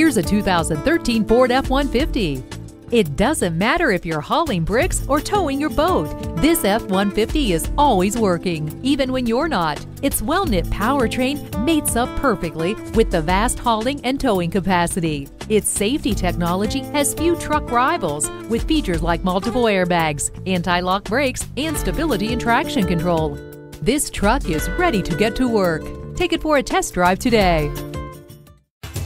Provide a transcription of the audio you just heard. Here's a 2013 Ford F-150. It doesn't matter if you're hauling bricks or towing your boat. This F-150 is always working, even when you're not. Its well-knit powertrain mates up perfectly with the vast hauling and towing capacity. Its safety technology has few truck rivals, with features like multiple airbags, anti-lock brakes, and stability and traction control. This truck is ready to get to work. Take it for a test drive today.